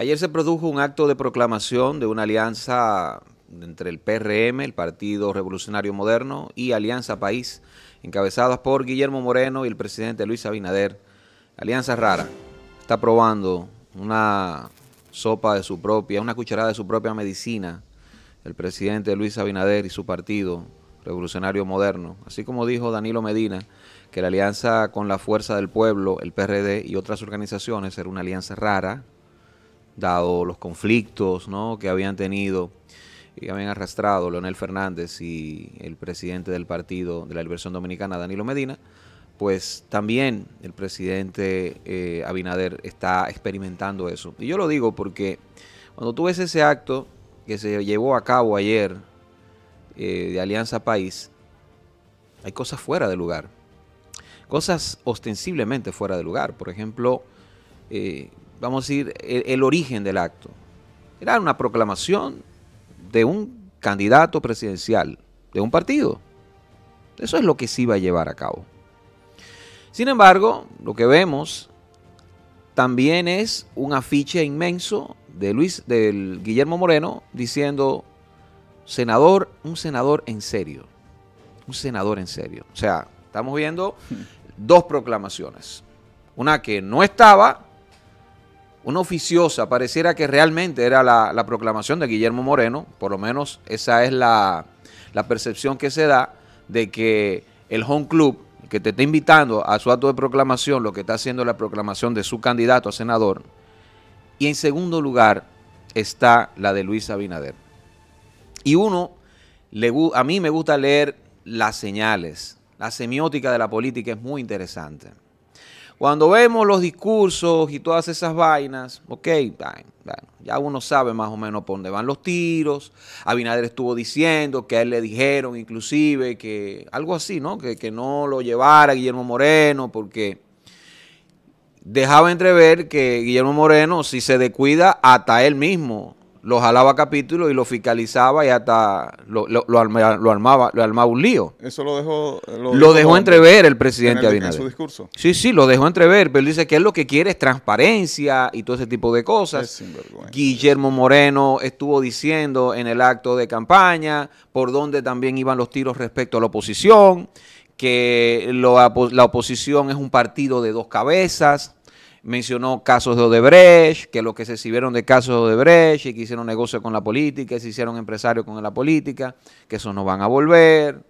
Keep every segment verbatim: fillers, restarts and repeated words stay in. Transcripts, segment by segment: Ayer se produjo un acto de proclamación de una alianza entre el P R M, el Partido Revolucionario Moderno, y Alianza País, encabezadas por Guillermo Moreno y el presidente Luis Abinader. Alianza rara, está probando una sopa de su propia, una cucharada de su propia medicina, el presidente Luis Abinader y su partido Revolucionario Moderno, así como dijo Danilo Medina, que la alianza con la Fuerza del Pueblo, el P R D y otras organizaciones era una alianza rara, dado los conflictos, ¿no?, que habían tenido y habían arrastrado Leonel Fernández y el presidente del Partido de la Liberación Dominicana, Danilo Medina, pues también el presidente eh, Abinader está experimentando eso. Y yo lo digo porque cuando tú ves ese acto que se llevó a cabo ayer eh, de Alianza País, hay cosas fuera de lugar, cosas ostensiblemente fuera de lugar. Por ejemplo, eh, vamos a decir, el, el origen del acto. Era una proclamación de un candidato presidencial, de un partido. Eso es lo que se iba a llevar a cabo. Sin embargo, lo que vemos también es un afiche inmenso de Luis, del Guillermo Moreno, diciendo, senador, un senador en serio, un senador en serio. O sea, estamos viendo dos proclamaciones. Una que no estaba, una oficiosa, pareciera que realmente era la, la proclamación de Guillermo Moreno, por lo menos esa es la, la percepción que se da de que el Home Club, que te está invitando a su acto de proclamación, lo que está haciendo es la proclamación de su candidato a senador. Y en segundo lugar está la de Luis Abinader. Y uno, le, a mí me gusta leer las señales. La semiótica de la política es muy interesante. Cuando vemos los discursos y todas esas vainas, ok, ya uno sabe más o menos por dónde van los tiros. Abinader estuvo diciendo que a él le dijeron inclusive que algo así, ¿no? Que, que no lo llevara Guillermo Moreno porque dejaba entrever que Guillermo Moreno, si se descuida, hasta él mismo lo jalaba a capítulo y lo fiscalizaba y hasta lo, lo, lo, armaba, lo, armaba, lo armaba un lío. Eso lo dejó... Lo, lo dejó entrever el presidente en el, Abinader. En su discurso. Sí, sí, lo dejó entrever, pero él dice que él lo que quiere es transparencia y todo ese tipo de cosas. Guillermo Moreno estuvo diciendo en el acto de campaña por dónde también iban los tiros respecto a la oposición, que lo, la oposición es un partido de dos cabezas. Mencionó casos de Odebrecht, que los que se sirvieron de casos de Odebrecht y que hicieron negocio con la política, que se hicieron empresarios con la política, que esos no van a volver.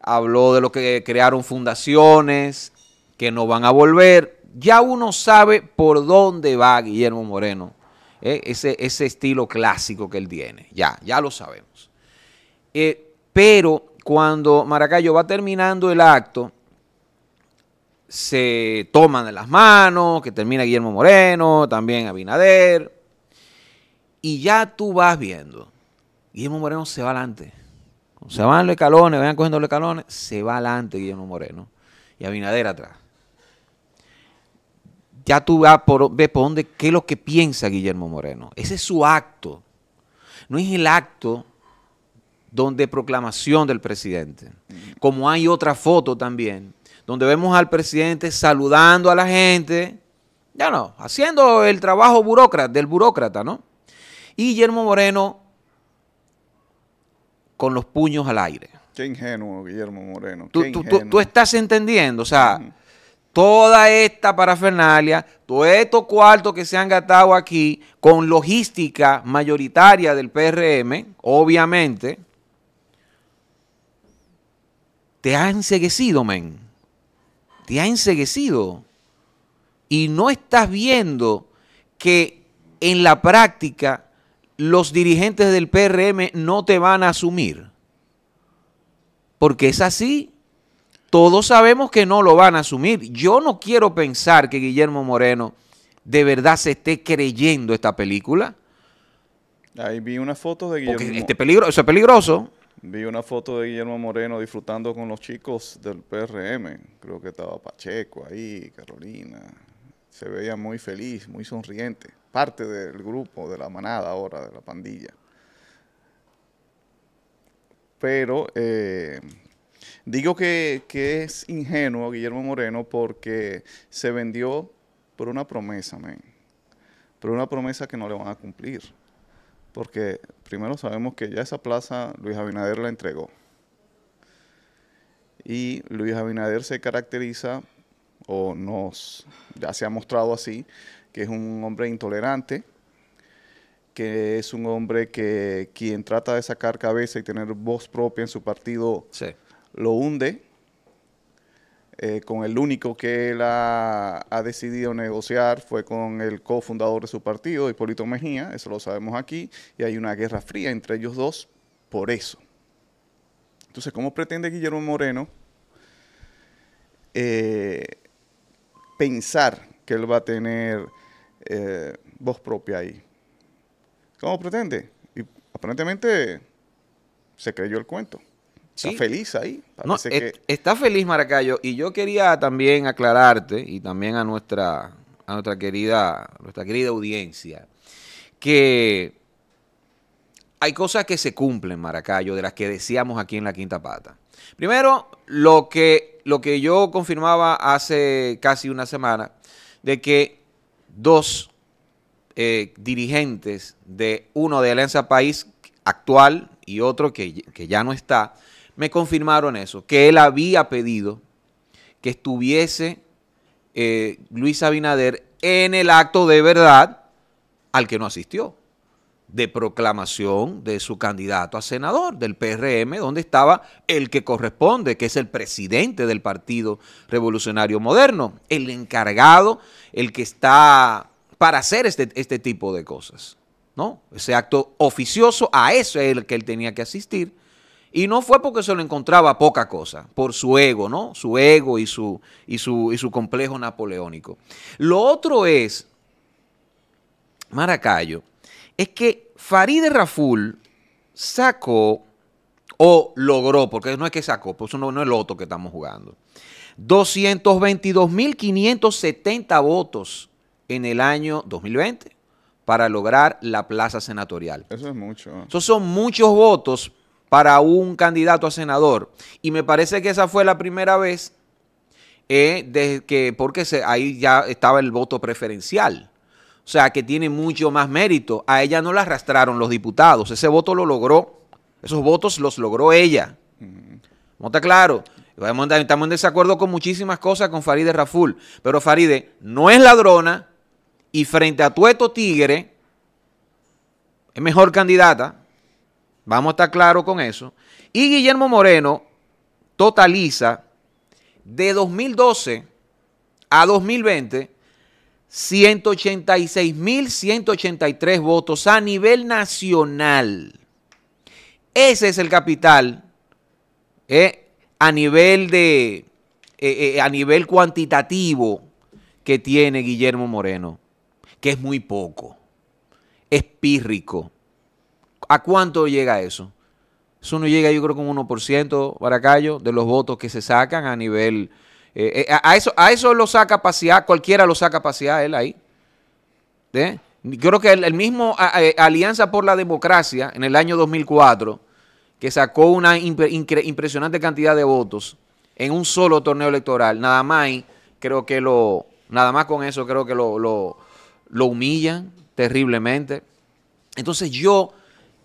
Habló de los que crearon fundaciones, que no van a volver. Ya uno sabe por dónde va Guillermo Moreno, ¿eh? ese, ese estilo clásico que él tiene, ya, ya lo sabemos. Eh, pero cuando Maracayo va terminando el acto, se toman de las manos, que termina Guillermo Moreno, también Abinader, y ya tú vas viendo, Guillermo Moreno se va adelante, se van los escalones, vayan cogiendo los escalones, se va adelante Guillermo Moreno, y Abinader atrás. Ya tú vas por, ves por dónde, qué es lo que piensa Guillermo Moreno, ese es su acto, no es el acto donde proclamación del presidente, como hay otra foto también, donde vemos al presidente saludando a la gente, ya no, haciendo el trabajo burócrata, del burócrata, ¿no? Y Guillermo Moreno con los puños al aire. Qué ingenuo, Guillermo Moreno. Qué tú, ingenuo. Tú, tú, tú estás entendiendo, o sea, mm. toda esta parafernalia, todos estos cuartos que se han gastado aquí con logística mayoritaria del P R M, obviamente, te han enseguecido, men. Te ha enseguecido y no estás viendo que en la práctica los dirigentes del P R M no te van a asumir. Porque es así, todos sabemos que no lo van a asumir. Yo no quiero pensar que Guillermo Moreno de verdad se esté creyendo esta película. Ahí vi unas fotos de Guillermo Moreno. Porque este peligro, eso es peligroso. Vi una foto de Guillermo Moreno disfrutando con los chicos del P R M. Creo que estaba Pacheco ahí, Carolina. Se veía muy feliz, muy sonriente. Parte del grupo, de la manada ahora, de la pandilla. Pero eh, digo que, que es ingenuo Guillermo Moreno porque se vendió por una promesa, man. pero una promesa que no le van a cumplir, porque primero sabemos que ya esa plaza Luis Abinader la entregó, y Luis Abinader se caracteriza, o nos, ya se ha mostrado así, que es un hombre intolerante, que es un hombre que quien trata de sacar cabeza y tener voz propia en su partido, sí, lo hunde, eh, con el único que él ha, ha decidido negociar fue con el cofundador de su partido, Hipólito Mejía, eso lo sabemos aquí, y hay una guerra fría entre ellos dos por eso. Entonces, ¿cómo pretende Guillermo Moreno eh, pensar que él va a tener eh, voz propia ahí? ¿Cómo pretende? Y aparentemente se creyó el cuento. ¿Sí? Está feliz ahí. No, es, que... Está feliz Maracayo. Y yo quería también aclararte, y también a nuestra, a nuestra querida, nuestra querida audiencia, que hay cosas que se cumplen, Maracayo, de las que decíamos aquí en La Quinta Pata. Primero, lo que, lo que yo confirmaba hace casi una semana, de que dos Eh, dirigentes de uno de Alianza País actual y otro que, que ya no está, me confirmaron eso, que él había pedido que estuviese eh, Luis Abinader en el acto de verdad al que no asistió, de proclamación de su candidato a senador del P R M, donde estaba el que corresponde, que es el presidente del Partido Revolucionario Moderno, el encargado, el que está para hacer este, este tipo de cosas, ¿no? Ese acto oficioso, a eso es el que él tenía que asistir, y no fue porque se lo encontraba poca cosa, por su ego, ¿no? Su ego y su, y su, y su complejo napoleónico. Lo otro es, Maracayo, es que Farideh Raful sacó, o logró, porque no es que sacó, por eso no, no es el otro que estamos jugando, doscientos veintidós mil quinientos setenta votos en el año dos mil veinte para lograr la plaza senatorial. Eso es mucho. Esos son muchos votos para un candidato a senador. Y me parece que esa fue la primera vez, eh, desde que, porque se, ahí ya estaba el voto preferencial. O sea, que tiene mucho más mérito. A ella no la arrastraron los diputados. Ese voto lo logró. Esos votos los logró ella. Uh-huh. ¿No está claro? Estamos en desacuerdo con muchísimas cosas con Farideh Raful. Pero Farideh no es ladrona, y frente a Tueto Tigre, es mejor candidata, vamos a estar claros con eso, y Guillermo Moreno totaliza de dos mil doce a dos mil veinte ciento ochenta y seis mil ciento ochenta y tres votos a nivel nacional. Ese es el capital eh, a nivel de eh, eh, a nivel cuantitativo que tiene Guillermo Moreno, que es muy poco, es pírrico. ¿A cuánto llega eso? Eso no llega, yo creo, con un uno por ciento, Maracayo, de los votos que se sacan a nivel... Eh, eh, a, eso, a eso lo saca Paseá, cualquiera lo saca Paseá, él ahí. ¿Eh? Yo creo que el, el mismo a, a, Alianza por la Democracia, en el año dos mil cuatro, que sacó una impre, incre, impresionante cantidad de votos en un solo torneo electoral, nada más, y creo que lo... Nada más con eso creo que lo... lo lo humillan terriblemente. Entonces yo,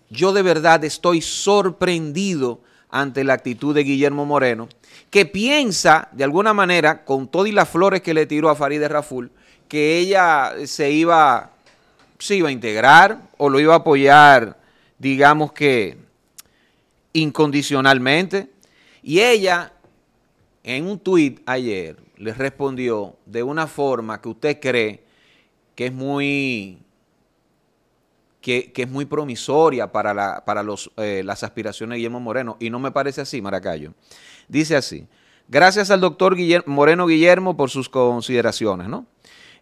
yo de verdad estoy sorprendido ante la actitud de Guillermo Moreno, que piensa, de alguna manera, con todas las flores que le tiró a Farideh Raful, que ella se iba, se iba a integrar o lo iba a apoyar, digamos que incondicionalmente. Y ella, en un tuit ayer, le respondió de una forma que usted cree que es muy, que, que es muy promisoria para, la, para los, eh, las aspiraciones de Guillermo Moreno, y no me parece así, Maracayo. Dice así: gracias al doctor Guillermo, Moreno Guillermo, por sus consideraciones, ¿no?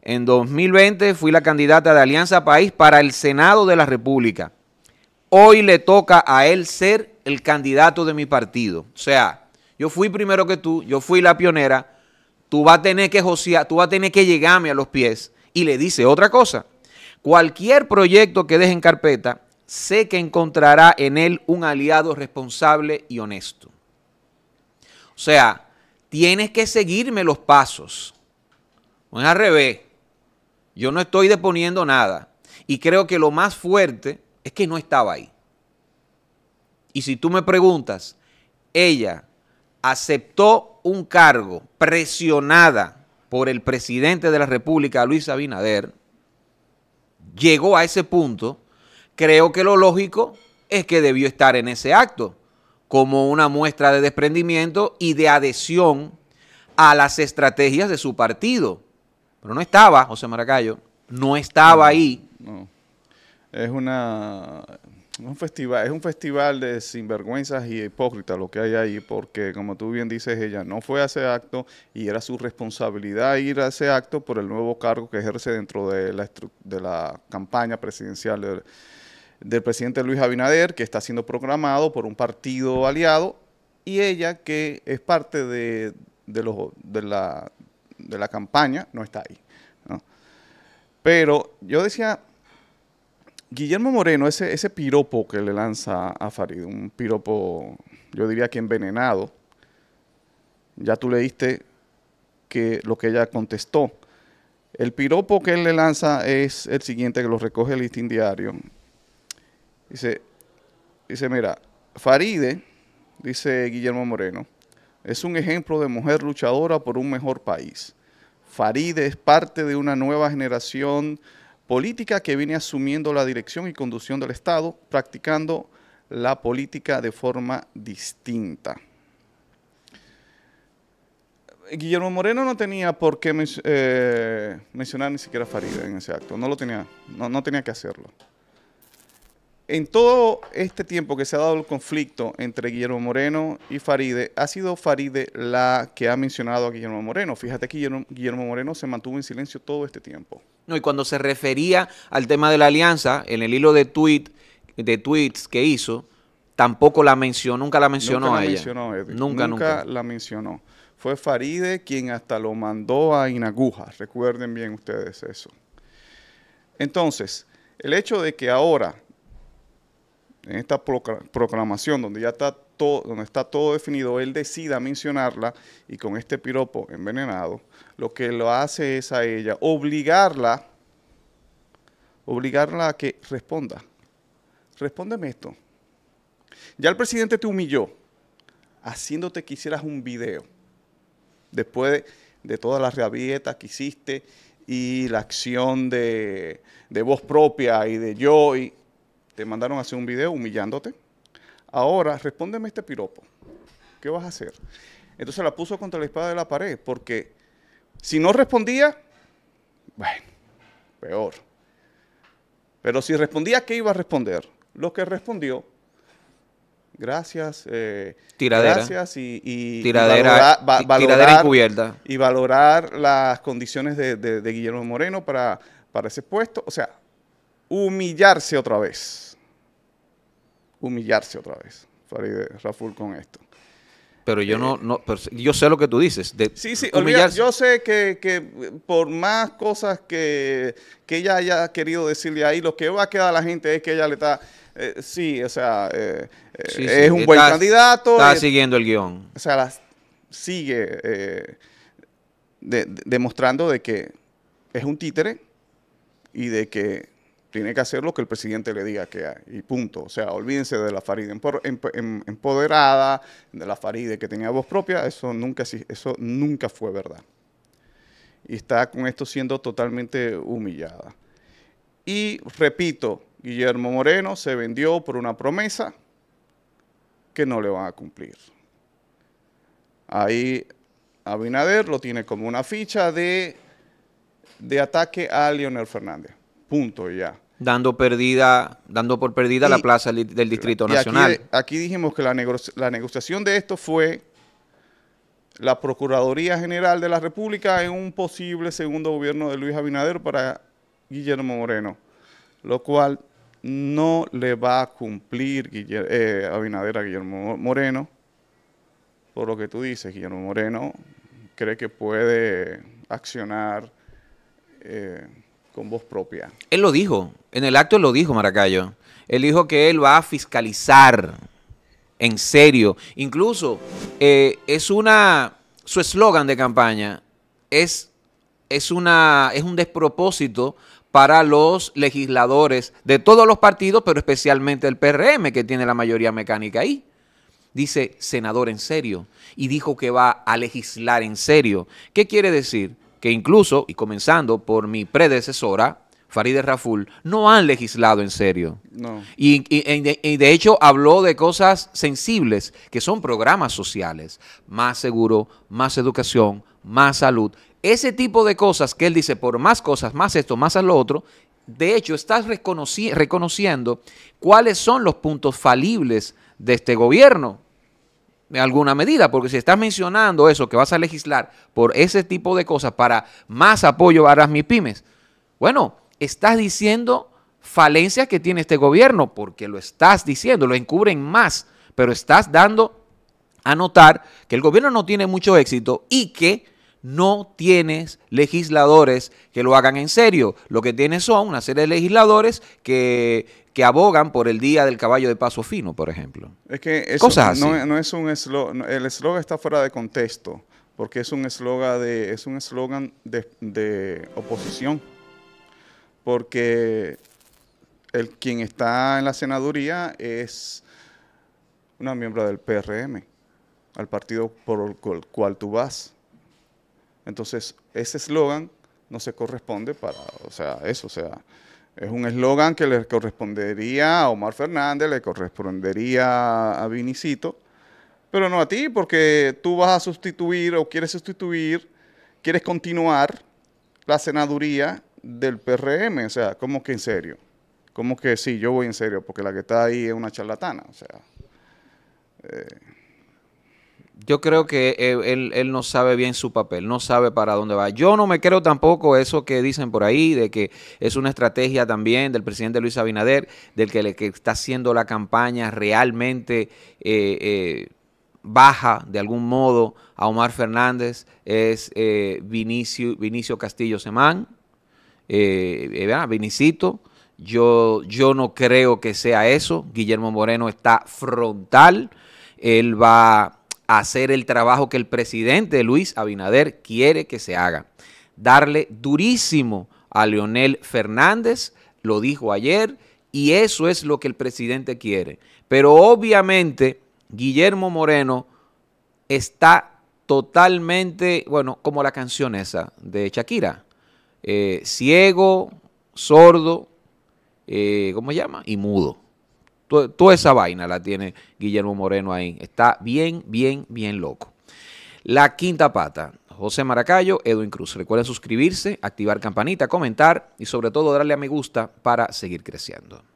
En dos mil veinte fui la candidata de Alianza País para el Senado de la República. Hoy le toca a él ser el candidato de mi partido. O sea, yo fui primero que tú, yo fui la pionera, tú vas a tener que josear, tú vas a tener que llegarme a los pies. Y le dice otra cosa: cualquier proyecto que deje en carpeta, sé que encontrará en él un aliado responsable y honesto. O sea, tienes que seguirme los pasos. No es al revés. Yo no estoy deponiendo nada. Y creo que lo más fuerte es que no estaba ahí. Y si tú me preguntas, ella aceptó un cargo presionada por el presidente de la República, Luis Abinader, llegó a ese punto, creo que lo lógico es que debió estar en ese acto como una muestra de desprendimiento y de adhesión a las estrategias de su partido. Pero no estaba, José Maracayo, no estaba no, ahí. No. Es una... Un festival, es un festival de sinvergüenzas y hipócritas lo que hay ahí, porque como tú bien dices, ella no fue a ese acto y era su responsabilidad ir a ese acto por el nuevo cargo que ejerce dentro de la, de la campaña presidencial del, del presidente Luis Abinader, que está siendo programado por un partido aliado, y ella, que es parte de, de, los, de, la, de la campaña, no está ahí, ¿no? Pero yo decía... Guillermo Moreno, ese, ese piropo que le lanza a Farid, un piropo, yo diría que envenenado, ya tú leíste que lo que ella contestó. El piropo que él le lanza es el siguiente, que lo recoge el Listín Diario. Dice, dice mira, Faride, dice Guillermo Moreno, es un ejemplo de mujer luchadora por un mejor país. Faride es parte de una nueva generación política que viene asumiendo la dirección y conducción del Estado, practicando la política de forma distinta. Guillermo Moreno no tenía por qué men eh, mencionar ni siquiera a Faride en ese acto, no lo tenía, no, no tenía que hacerlo. En todo este tiempo que se ha dado el conflicto entre Guillermo Moreno y Faride, ha sido Faride la que ha mencionado a Guillermo Moreno. Fíjate que Guillermo, Guillermo Moreno se mantuvo en silencio todo este tiempo. No, y cuando se refería al tema de la alianza, en el hilo de tweet, de tweets que hizo, tampoco la mencionó, nunca la mencionó nunca a la ella. Mencionó, Edith, nunca, nunca, nunca la mencionó. Fue Faride quien hasta lo mandó a Inagujas, recuerden bien ustedes eso. Entonces, el hecho de que ahora... en esta proclamación donde ya está todo, donde está todo definido, él decida mencionarla y con este piropo envenenado, lo que lo hace es a ella obligarla, obligarla a que responda. Respóndeme esto. Ya el presidente te humilló haciéndote que hicieras un video después de, de todas las rabietas que hiciste y la acción de, de voz propia y de yo y... te mandaron a hacer un video humillándote. Ahora, respóndeme este piropo. ¿Qué vas a hacer? Entonces la puso contra la espada de la pared, porque si no respondía, bueno, peor. Pero si respondía, ¿qué iba a responder? Lo que respondió, gracias, eh, tiradera. Gracias y, y, tiradera, y valorar, va, valorar, tiradera encubierta. Y valorar las condiciones de, de, de Guillermo Moreno para, para ese puesto. O sea, humillarse otra vez. Humillarse otra vez. Faride Raful con esto. Pero yo eh, no, no pero yo sé lo que tú dices. De sí, sí, olvidar, yo sé que, que por más cosas que, que ella haya querido decirle ahí, lo que va a quedar a la gente es que ella le está... Eh, sí, o sea, eh, sí, eh, sí, es un buen está, candidato. Está eh, siguiendo el guión. O sea, las, sigue eh, de, de, demostrando de que es un títere y de que tiene que hacer lo que el presidente le diga que hay, y punto. O sea, olvídense de la Faride empoderada, de la Faride que tenía voz propia, eso nunca, eso nunca fue verdad. Y está con esto siendo totalmente humillada. Y repito, Guillermo Moreno se vendió por una promesa que no le van a cumplir. Ahí Abinader lo tiene como una ficha de, de ataque a Leonel Fernández. Punto ya. Dando perdida, dando por perdida y, la plaza del Distrito Nacional. Aquí, aquí dijimos que la, nego la negociación de esto fue la Procuraduría General de la República en un posible segundo gobierno de Luis Abinader para Guillermo Moreno, lo cual no le va a cumplir Guiller eh, Abinader a Guillermo Moreno, por lo que tú dices. Guillermo Moreno cree que puede accionar eh, con voz propia. Él lo dijo, en el acto él lo dijo, Maracayo. Él dijo que él va a fiscalizar en serio. Incluso eh, es una, su eslogan de campaña es es, una, es un despropósito para los legisladores de todos los partidos, pero especialmente el P R M, que tiene la mayoría mecánica ahí. Dice senador en serio y dijo que va a legislar en serio. ¿Qué quiere decir? Que incluso, y comenzando por mi predecesora, Farideh Raful, no han legislado en serio. No. Y, y, y, de, y de hecho habló de cosas sensibles, que son programas sociales, más seguro, más educación, más salud. Ese tipo de cosas que él dice, por más cosas, más esto, más a lo otro, de hecho estás reconoci- reconociendo cuáles son los puntos falibles de este gobierno, en alguna medida, porque si estás mencionando eso, que vas a legislar por ese tipo de cosas para más apoyo a las MIPYMES, bueno, estás diciendo falencias que tiene este gobierno, porque lo estás diciendo, lo encubren más, pero estás dando a notar que el gobierno no tiene mucho éxito y que no tienes legisladores que lo hagan en serio. Lo que tienes son una serie de legisladores que, que abogan por el Día del Caballo de Paso Fino, por ejemplo. Es que eso cosas así. No, no es un eslogan, el eslogan está fuera de contexto, porque es un eslogan de, es un eslogan de, de oposición. Porque el quien está en la senaduría es una miembro del P R M, al partido por el cual, cual tú vas. Entonces, ese eslogan no se corresponde para, o sea, eso, o sea, es un eslogan que le correspondería a Omar Fernández, le correspondería a Vinicito, pero no a ti, porque tú vas a sustituir o quieres sustituir, quieres continuar la senaduría del P R M, o sea, como que en serio, como que sí, yo voy en serio, porque la que está ahí es una charlatana, o sea. Eh. Yo creo que él, él no sabe bien su papel, no sabe para dónde va. Yo no me creo tampoco eso que dicen por ahí, de que es una estrategia también del presidente Luis Abinader, del que, le, que está haciendo la campaña realmente eh, eh, baja de algún modo a Omar Fernández, es eh, Vinicio, Vinicio Castillo Semán, eh, eh, Vinicito. Yo, yo no creo que sea eso. Guillermo Moreno está frontal, él va hacer el trabajo que el presidente Luis Abinader quiere que se haga. Darle durísimo a Leonel Fernández, lo dijo ayer, y eso es lo que el presidente quiere. Pero obviamente Guillermo Moreno está totalmente, bueno, como la canción esa de Shakira, eh, ciego, sordo, eh, ¿cómo se llama? Y mudo. Toda esa vaina la tiene Guillermo Moreno ahí. Está bien, bien, bien loco. La quinta pata. José Maracayo, Edwin Cruz. Recuerden suscribirse, activar campanita, comentar y sobre todo darle a me gusta para seguir creciendo.